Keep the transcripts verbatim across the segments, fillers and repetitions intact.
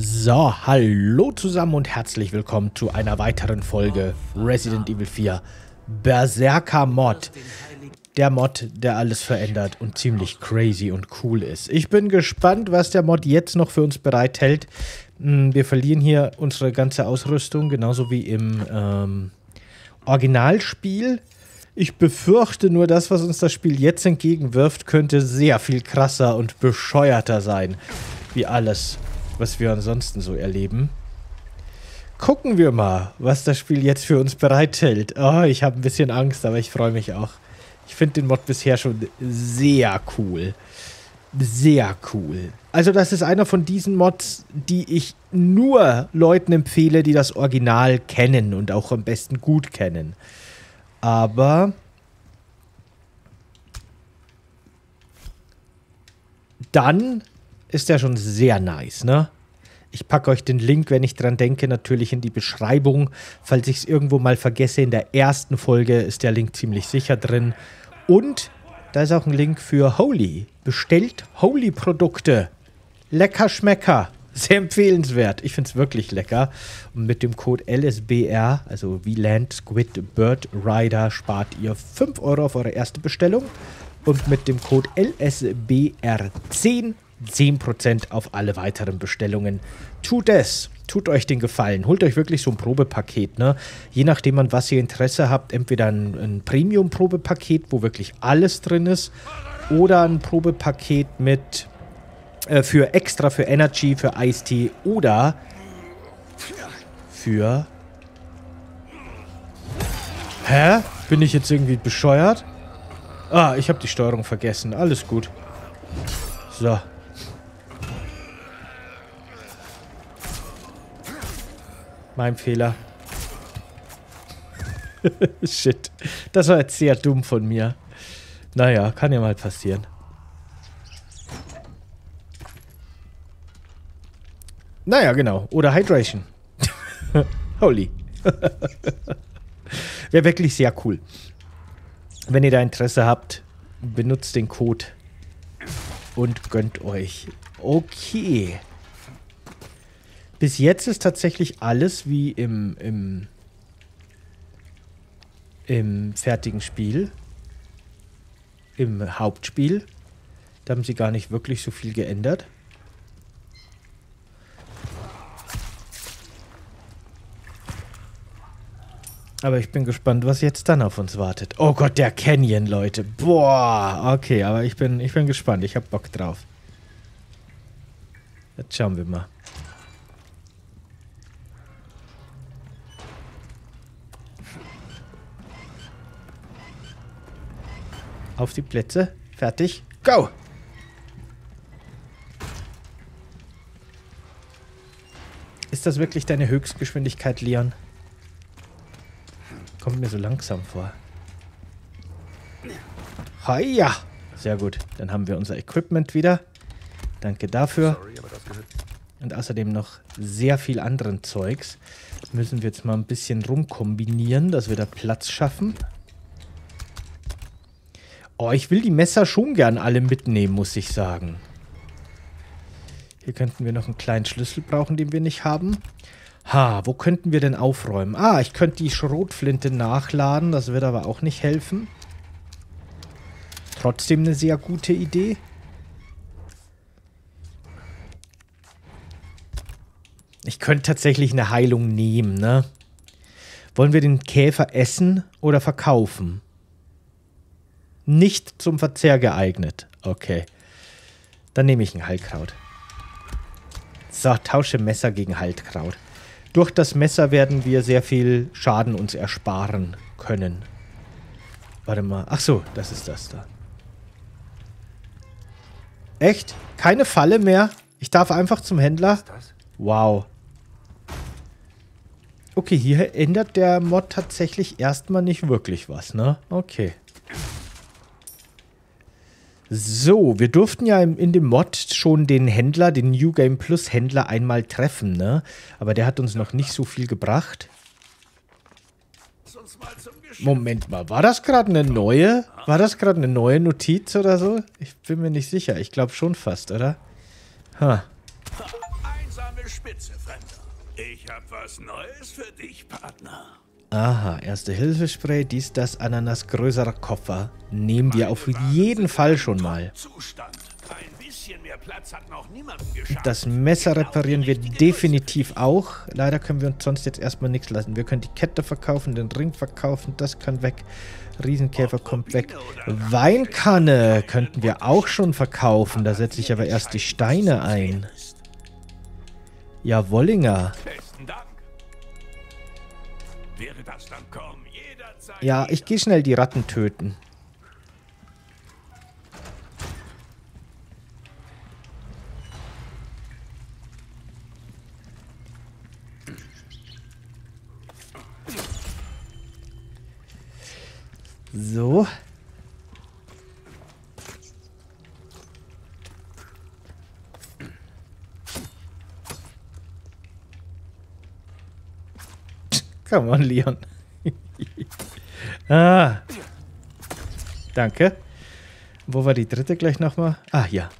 So, hallo zusammen und herzlich willkommen zu einer weiteren Folge Resident Evil vier Berserker Mod. Der Mod, der alles verändert und ziemlich crazy und cool ist. Ich bin gespannt, was der Mod jetzt noch für uns bereithält. Wir verlieren hier unsere ganze Ausrüstung, genauso wie im ähm, Originalspiel. Ich befürchte nur, das, was uns das Spiel jetzt entgegenwirft, könnte sehr viel krasser und bescheuerter sein, wie alles, was wir ansonsten so erleben. Gucken wir mal, was das Spiel jetzt für uns bereithält. Oh, ich habe ein bisschen Angst, aber ich freue mich auch. Ich finde den Mod bisher schon sehr cool. Sehr cool. Also das ist einer von diesen Mods, die ich nur Leuten empfehle, die das Original kennen und auch am besten gut kennen. Aber dann ist der schon sehr nice, ne? Ich packe euch den Link, wenn ich dran denke, natürlich in die Beschreibung. Falls ich es irgendwo mal vergesse, in der ersten Folge ist der Link ziemlich sicher drin. Und da ist auch ein Link für Holy. Bestellt Holy-Produkte. Lecker Schmecker. Sehr empfehlenswert. Ich finde es wirklich lecker. Und mit dem Code L S B R, also wie Landsquid Birdrider, spart ihr fünf Euro auf eure erste Bestellung. Und mit dem Code L S B R zehn zehn Prozent auf alle weiteren Bestellungen. Tut es. Tut euch den Gefallen. Holt euch wirklich so ein Probepaket, ne? Je nachdem, an was ihr Interesse habt, entweder ein, ein Premium-Probepaket, wo wirklich alles drin ist, oder ein Probepaket mit für extra, für Energy, für Eistee oder für... Hä? Bin ich jetzt irgendwie bescheuert? Ah, ich habe die Steuerung vergessen. Alles gut. So. Mein Fehler. Shit. Das war jetzt sehr dumm von mir. Naja, kann ja mal passieren. Naja, genau. Oder Hydration. Holy. Wäre wirklich sehr cool. Wenn ihr da Interesse habt, benutzt den Code und gönnt euch. Okay. Bis jetzt ist tatsächlich alles wie im, im, im fertigen Spiel. Im Hauptspiel. Da haben sie gar nicht wirklich so viel geändert. Aber ich bin gespannt, was jetzt dann auf uns wartet. Oh Gott, der Canyon, Leute. Boah, okay, aber ich bin, ich bin gespannt. Ich hab Bock drauf. Jetzt schauen wir mal. Auf die Plätze. Fertig. Go! Ist das wirklich deine Höchstgeschwindigkeit, Leon? Kommt mir so langsam vor. Hiya! Sehr gut. Dann haben wir unser Equipment wieder. Danke dafür. Und außerdem noch sehr viel anderen Zeugs. Müssen wir jetzt mal ein bisschen rumkombinieren, dass wir da Platz schaffen. Oh, ich will die Messer schon gern alle mitnehmen, muss ich sagen. Hier könnten wir noch einen kleinen Schlüssel brauchen, den wir nicht haben. Ha, wo könnten wir denn aufräumen? Ah, ich könnte die Schrotflinte nachladen. Das wird aber auch nicht helfen. Trotzdem eine sehr gute Idee. Ich könnte tatsächlich eine Heilung nehmen, ne? Wollen wir den Käfer essen oder verkaufen? Nicht zum Verzehr geeignet. Okay. Dann nehme ich ein Heilkraut. So, tausche Messer gegen Heilkraut. Durch das Messer werden wir sehr viel Schaden uns ersparen können. Warte mal. Ach so, das ist das da. Echt? Keine Falle mehr? Ich darf einfach zum Händler? Wow. Okay, hier ändert der Mod tatsächlich erstmal nicht wirklich was, ne? Okay. So, wir durften ja in dem Mod schon den Händler, den New Game Plus Händler einmal treffen, ne? Aber der hat uns noch nicht so viel gebracht. Moment mal, war das gerade eine neue? War das gerade eine neue Notiz oder so? Ich bin mir nicht sicher. Ich glaube schon fast, oder? Ha. Huh. Grüße, Fremder. Ich habe was Neues für dich, Partner. Aha, Erste-Hilfe-Spray, dies, das, Ananas, größerer Koffer. Nehmen wir auf jeden Fall schon mal. Das Messer reparieren wir definitiv auch. Leider können wir uns sonst jetzt erstmal nichts lassen. Wir können die Kette verkaufen, den Ring verkaufen, das kann weg. Riesenkäfer kommt weg. Weinkanne könnten wir auch schon verkaufen. Da setze ich aber erst die Steine ein. Ja, Wollinger. Ja, ich gehe schnell die Ratten töten. So. Come on, Leon. Ah. Danke. Wo war die dritte gleich nochmal? Ah, ja.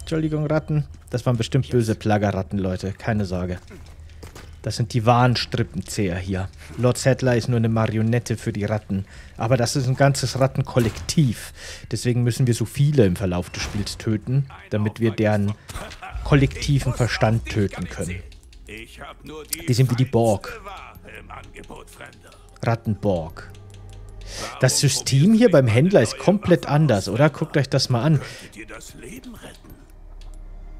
Entschuldigung, Ratten. Das waren bestimmt böse Plagerratten, Leute. Keine Sorge. Das sind die wahren Strippenzieher hier. Lord Saddler ist nur eine Marionette für die Ratten. Aber das ist ein ganzes Rattenkollektiv. Deswegen müssen wir so viele im Verlauf des Spiels töten, damit wir deren kollektiven Verstand töten können. Die sind wie die Borg. Rattenborg. Das System hier beim Händler ist komplett anders, oder? Guckt euch das mal an.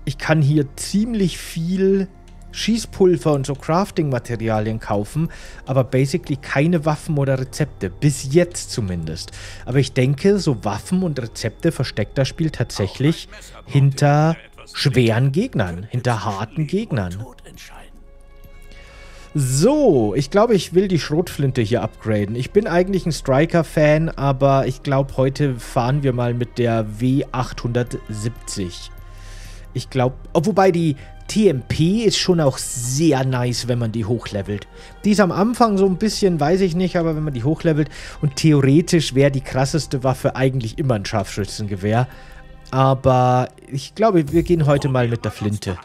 Ich kann hier ziemlich viel Schießpulver und so Crafting-Materialien kaufen, aber basically keine Waffen oder Rezepte. Bis jetzt zumindest. Aber ich denke, so Waffen und Rezepte versteckt das Spiel tatsächlich hinter schweren Gegnern, hinter harten Gegnern. So, ich glaube, ich will die Schrotflinte hier upgraden. Ich bin eigentlich ein Striker-Fan, aber ich glaube, heute fahren wir mal mit der W acht siebzig. Ich glaube, oh, wobei die T M P ist schon auch sehr nice, wenn man die hochlevelt. Die ist am Anfang so ein bisschen, weiß ich nicht, aber wenn man die hochlevelt, und theoretisch wäre die krasseste Waffe eigentlich immer ein Scharfschützengewehr. Aber ich glaube, wir gehen heute mal mit der Flinte.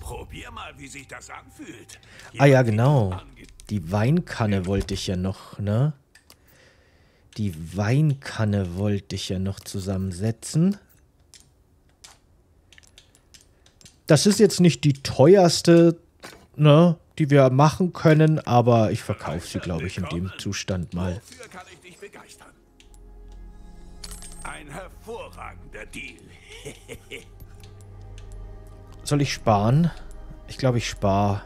Probier mal, wie sich das anfühlt. Ah ja, genau. Die Weinkanne wollte ich ja noch, ne? Die Weinkanne wollte ich ja noch zusammensetzen. Das ist jetzt nicht die teuerste, ne, die wir machen können, aber ich verkaufe sie, glaube ich, in dem Zustand mal. Wofür kann ich dich begeistern? Ein hervorragender Deal. Soll ich sparen? Ich glaube, ich spare.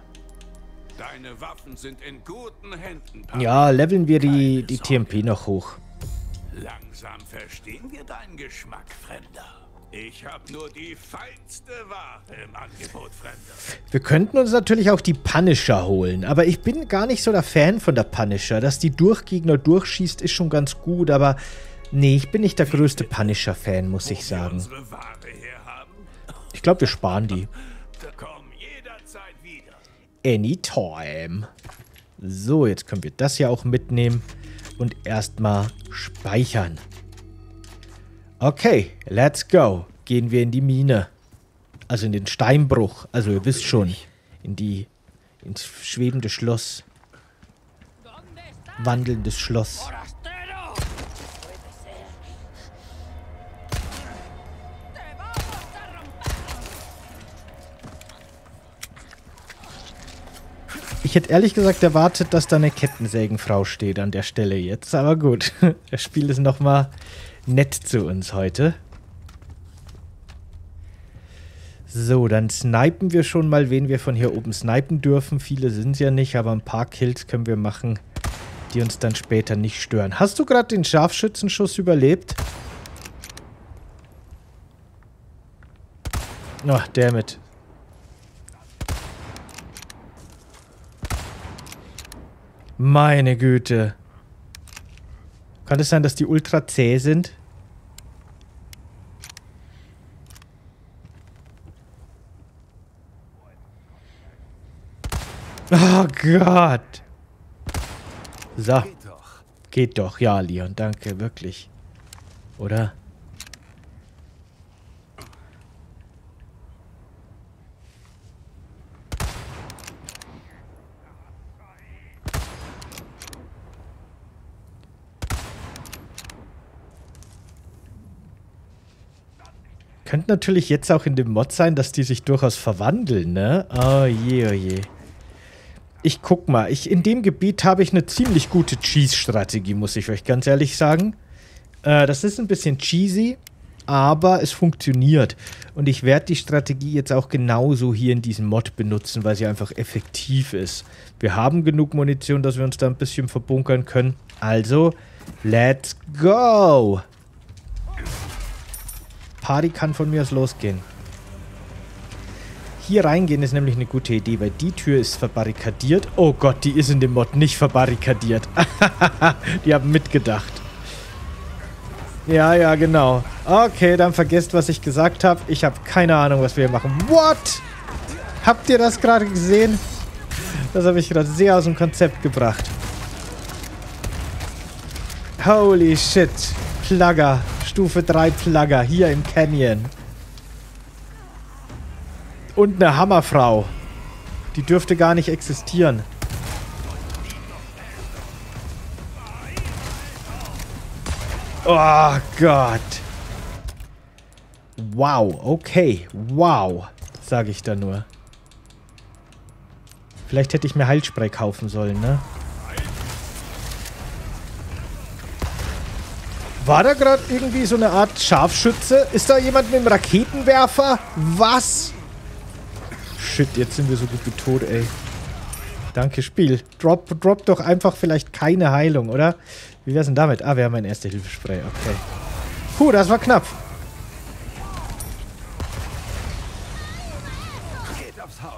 Deine Waffen sind in guten Händen. Ja, leveln wir die, die T M P noch hoch. Langsam verstehen wir deinen Geschmack, Fremder. Ich habe nur die feinste Ware im Angebot, Fremder. Wir könnten uns natürlich auch die Punisher holen, aber ich bin gar nicht so der Fan von der Punisher. Dass die durch Gegner durchschießt, ist schon ganz gut, aber nee, ich bin nicht der größte Punisher-Fan, muss ich sagen. Ich glaube, wir sparen die. Anytime. So, jetzt können wir das hier auch mitnehmen und erstmal speichern. Okay, let's go. Gehen wir in die Mine. Also in den Steinbruch. Also ihr wisst schon, in die ins schwebende Schloss. Wandelndes Schloss. Ich hätte ehrlich gesagt erwartet, dass da eine Kettensägenfrau steht an der Stelle jetzt. Aber gut, das Spiel ist nochmal nett zu uns heute. So, dann snipen wir schon mal, wen wir von hier oben snipen dürfen. Viele sind es ja nicht, aber ein paar Kills können wir machen, die uns dann später nicht stören. Hast du gerade den Scharfschützenschuss überlebt? Ach, dammit. Meine Güte. Kann es sein, dass die ultra zäh sind? Oh Gott. So. Geht doch. Geht doch. Ja, Leon, danke. Wirklich. Oder? Könnte natürlich jetzt auch in dem Mod sein, dass die sich durchaus verwandeln, ne? Oh je, oh je. Ich guck mal. Ich, in dem Gebiet habe ich eine ziemlich gute Cheese-Strategie, muss ich euch ganz ehrlich sagen. Äh, das ist ein bisschen cheesy, aber es funktioniert. Und ich werde die Strategie jetzt auch genauso hier in diesem Mod benutzen, weil sie einfach effektiv ist. Wir haben genug Munition, dass wir uns da ein bisschen verbunkern können. Also, let's go! Party kann von mir aus losgehen. Hier reingehen ist nämlich eine gute Idee, weil die Tür ist verbarrikadiert. Oh Gott, die ist in dem Mod nicht verbarrikadiert. Die haben mitgedacht. Ja, ja, genau. Okay, dann vergesst, was ich gesagt habe. Ich habe keine Ahnung, was wir hier machen. What? Habt ihr das gerade gesehen? Das habe ich gerade sehr aus dem Konzept gebracht. Holy shit. Plugger. Stufe drei Plugger. Hier im Canyon. Und eine Hammerfrau. Die dürfte gar nicht existieren. Oh Gott. Wow, okay. Wow, sage ich da nur. Vielleicht hätte ich mir Heilspray kaufen sollen, ne? War da gerade irgendwie so eine Art Scharfschütze? Ist da jemand mit dem Raketenwerfer? Was? Shit, jetzt sind wir so gut wie tot, ey. Danke, Spiel. Drop, drop doch einfach vielleicht keine Heilung, oder? Wie wär's denn damit? Ah, wir haben ein Erste-Hilfe-Spray. Okay. Puh, das war knapp. Geht aufs Haus.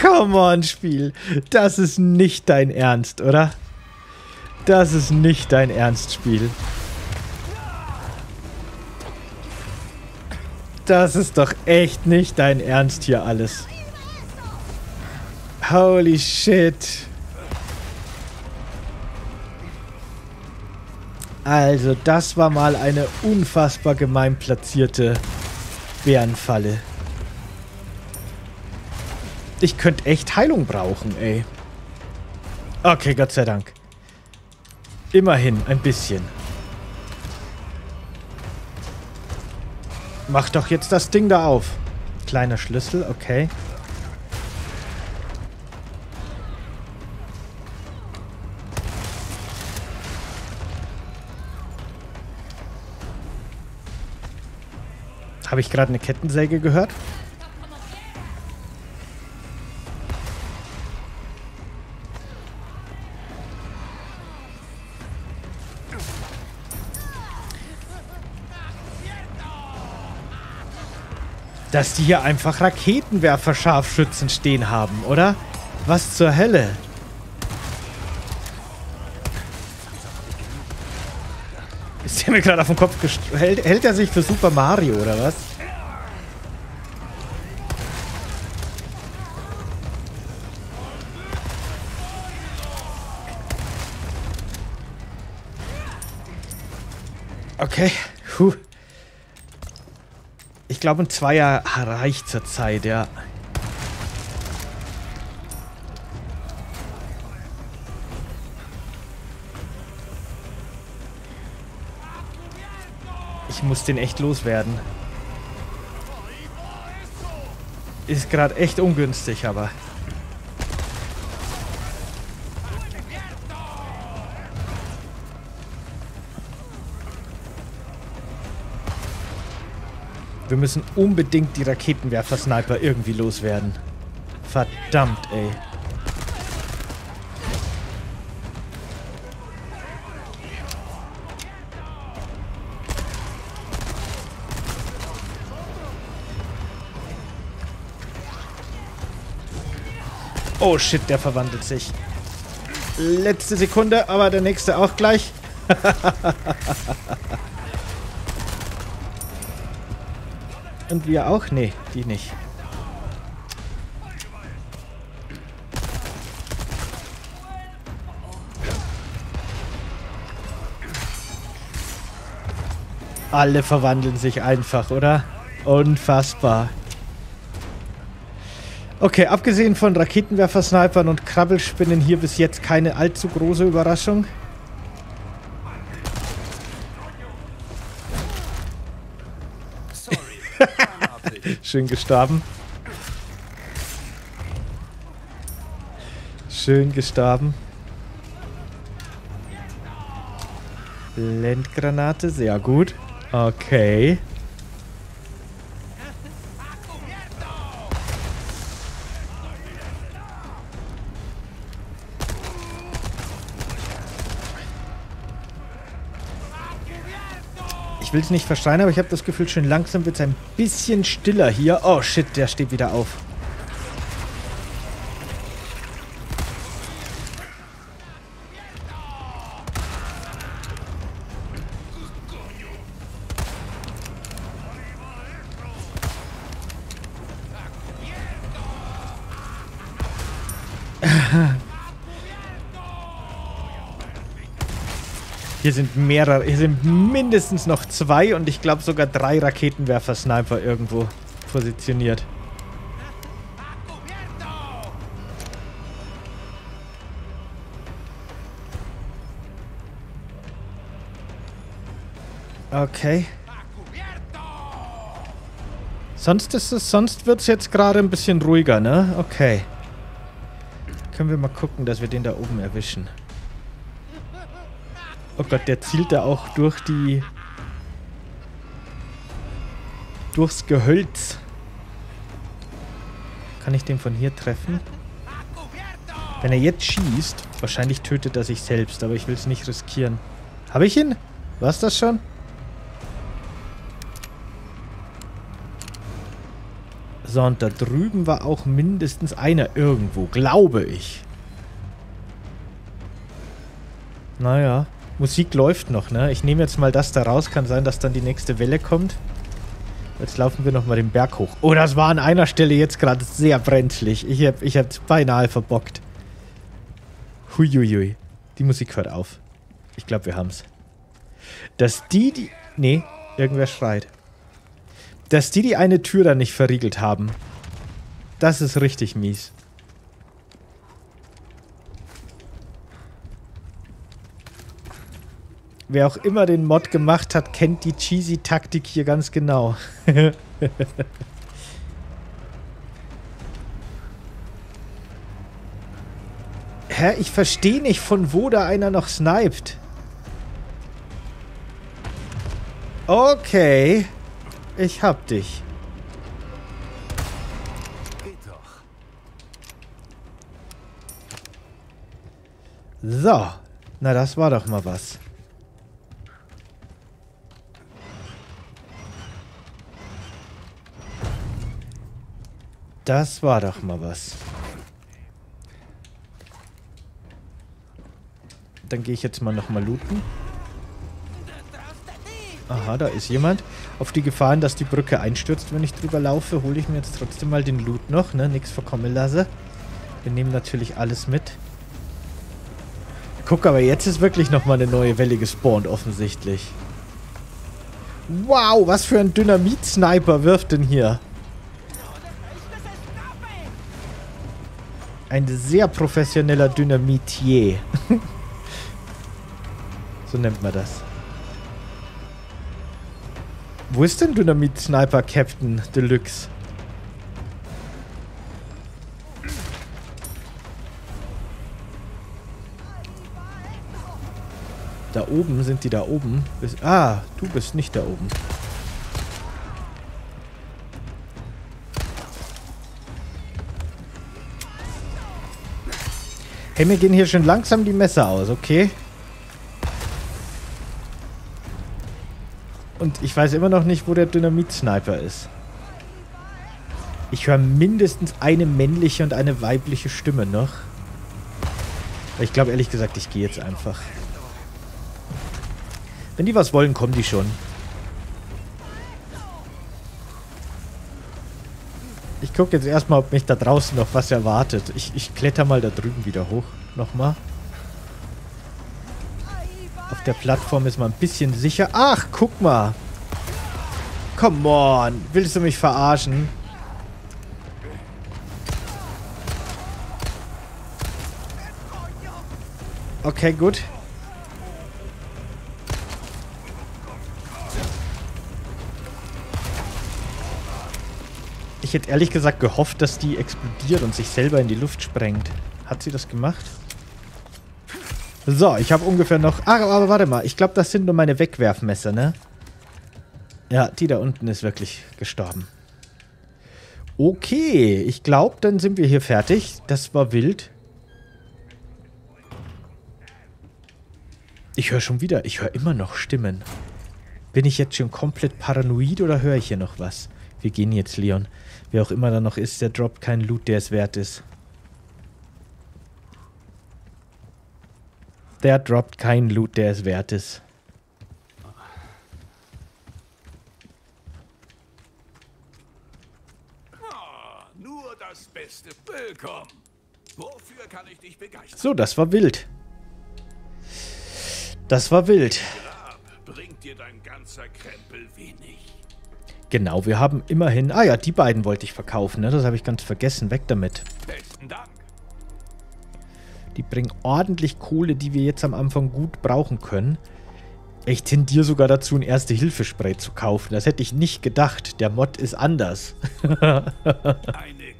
Come on, Spiel. Das ist nicht dein Ernst, oder? Das ist nicht dein Ernst, Spiel. Das ist doch echt nicht dein Ernst hier alles. Holy shit. Also, das war mal eine unfassbar gemein platzierte Bärenfalle. Ich könnte echt Heilung brauchen, ey. Okay, Gott sei Dank. Immerhin ein bisschen. Mach doch jetzt das Ding da auf. Kleiner Schlüssel, okay. Habe ich gerade eine Kettensäge gehört? Dass die hier einfach Raketenwerfer-Scharfschützen stehen haben, oder? Was zur Hölle? Ist der mir gerade auf den Kopf gestoßen? Hält, hält er sich für Super Mario, oder was? Okay. Puh. Ich glaube, ein Zweier reicht zur Zeit, ja. Ich muss den echt loswerden. Ist gerade echt ungünstig, aber... Wir müssen unbedingt die Raketenwerfer-Sniper irgendwie loswerden. Verdammt, ey. Oh shit, der verwandelt sich. Letzte Sekunde, aber der nächste auch gleich. Und wir auch? Nee, die nicht. Alle verwandeln sich einfach, oder? Unfassbar. Okay, abgesehen von Raketenwerfer-Snipern und Krabbelspinnen hier bis jetzt keine allzu große Überraschung. Schön gestorben. Schön gestorben. Landgranate, sehr gut. Okay. Ich will es nicht verstehen, aber ich habe das Gefühl, schön langsam wird es ein bisschen stiller hier. Oh shit, der steht wieder auf. Hier sind mehrere, hier sind mindestens noch zwei und ich glaube sogar drei Raketenwerfer-Sniper irgendwo positioniert. Okay. Sonst ist es, sonst wird es jetzt gerade ein bisschen ruhiger, ne? Okay. Können wir mal gucken, dass wir den da oben erwischen. Oh Gott, der zielt da auch durch die... durchs Gehölz. Kann ich den von hier treffen? Wenn er jetzt schießt, wahrscheinlich tötet er sich selbst, aber ich will es nicht riskieren. Habe ich ihn? War's das schon? So, und da drüben war auch mindestens einer irgendwo, glaube ich. Naja. Musik läuft noch, ne? Ich nehme jetzt mal das da raus. Kann sein, dass dann die nächste Welle kommt. Jetzt laufen wir nochmal den Berg hoch. Oh, das war an einer Stelle jetzt gerade sehr brenzlig. Ich hab, ich hab's beinahe verbockt. Huiuiui. Die Musik hört auf. Ich glaube, wir haben's. Dass die, die... Nee, irgendwer schreit. Dass die, die eine Tür da nicht verriegelt haben. Das ist richtig mies. Wer auch immer den Mod gemacht hat, kennt die Cheesy-Taktik hier ganz genau. Hä? Ich verstehe nicht, von wo da einer noch sniped. Okay. Ich hab dich. Geht doch. So. Na, das war doch mal was. Das war doch mal was. Dann gehe ich jetzt mal nochmal looten. Aha, da ist jemand. Auf die Gefahren, dass die Brücke einstürzt, wenn ich drüber laufe, hole ich mir jetzt trotzdem mal den Loot noch, ne? Nichts verkommen lasse. Wir nehmen natürlich alles mit. Guck, aber jetzt ist wirklich nochmal eine neue Welle gespawnt, offensichtlich. Wow, was für ein Dynamit-Sniper wirft denn hier? Ein sehr professioneller Dynamitier. So nennt man das. Wo ist denn Dynamit-Sniper Captain Deluxe? Da oben, sind die da oben? Bis, ah, du bist nicht da oben. Hey, mir gehen hier schon langsam die Messer aus, okay? Und ich weiß immer noch nicht, wo der Dynamit-Sniper ist. Ich höre mindestens eine männliche und eine weibliche Stimme noch. Ich glaube, ehrlich gesagt, ich gehe jetzt einfach. Wenn die was wollen, kommen die schon. Ich gucke jetzt erstmal, ob mich da draußen noch was erwartet. Ich, ich kletter mal da drüben wieder hoch. Nochmal. Auf der Plattform ist man ein bisschen sicher. Ach, guck mal. Come on. Willst du mich verarschen? Okay, gut. Ich hätte ehrlich gesagt gehofft, dass die explodiert und sich selber in die Luft sprengt. Hat sie das gemacht? So, ich habe ungefähr noch... Ah, aber warte mal. Ich glaube, das sind nur meine Wegwerfmesser, ne? Ja, die da unten ist wirklich gestorben. Okay, ich glaube, dann sind wir hier fertig. Das war wild. Ich höre schon wieder... Ich höre immer noch Stimmen. Bin ich jetzt schon komplett paranoid oder höre ich hier noch was? Wir gehen jetzt, Leon. Wer auch immer da noch ist, der droppt keinen Loot, der es wert ist. Der droppt keinen Loot, der es wert ist. Ah, nur das Beste. Willkommen. Wofür kann ich dich begeistern? So, das war wild. Das war wild. Grab bringt dir dein ganzer Krempel wenig. Genau, wir haben immerhin... Ah ja, die beiden wollte ich verkaufen, ne? Das habe ich ganz vergessen. Weg damit. Besten Dank. Die bringen ordentlich Kohle, die wir jetzt am Anfang gut brauchen können. Ich tendiere sogar dazu, ein Erste-Hilfe-Spray zu kaufen. Das hätte ich nicht gedacht. Der Mod ist anders. Eine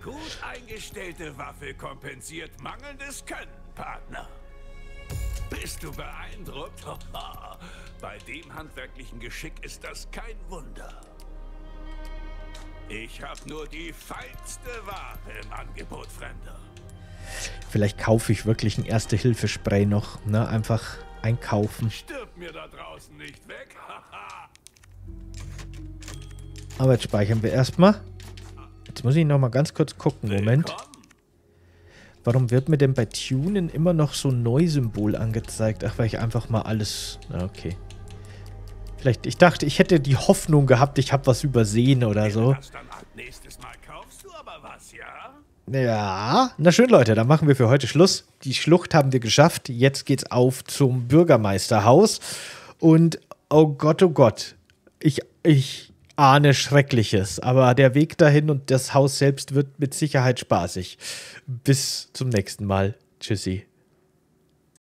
gut eingestellte Waffe kompensiert mangelndes Können, Partner. Bist du beeindruckt? Bei dem handwerklichen Geschick ist das kein Wunder. Ich habe nur die feinste Ware im Angebot, Fremder. Vielleicht kaufe ich wirklich ein Erste-Hilfe-Spray noch, ne? Einfach einkaufen. Stirb mir da draußen nicht weg. Aber jetzt speichern wir erstmal. Jetzt muss ich noch mal ganz kurz gucken. Moment. Willkommen. Warum wird mir denn bei Tunen immer noch so ein Neu-Symbol angezeigt? Ach, weil ich einfach mal alles... Okay. Vielleicht, ich dachte, ich hätte die Hoffnung gehabt, ich habe was übersehen oder so. Ja, na schön, Leute, dann machen wir für heute Schluss. Die Schlucht haben wir geschafft. Jetzt geht's auf zum Bürgermeisterhaus. Und oh Gott, oh Gott, ich, ich ahne Schreckliches. Aber der Weg dahin und das Haus selbst wird mit Sicherheit spaßig. Bis zum nächsten Mal. Tschüssi.